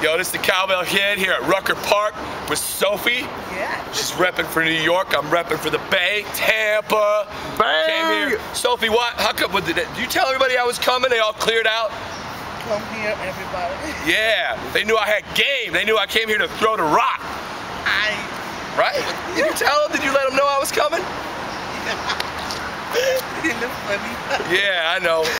Yo, this is the Cowbell Head here at Rucker Park with Sophie. Yeah. She's repping for New York. I'm repping for the Bay, Tampa. Bang! Came here. Sophie, what? How come? Did you tell everybody I was coming? They all cleared out. Come here, everybody. Yeah. They knew I had game. They knew I came here to throw the rock. Right? Yeah. Did you tell them? Did you let them know I was coming? Yeah. It didn't look funny. Yeah, I know.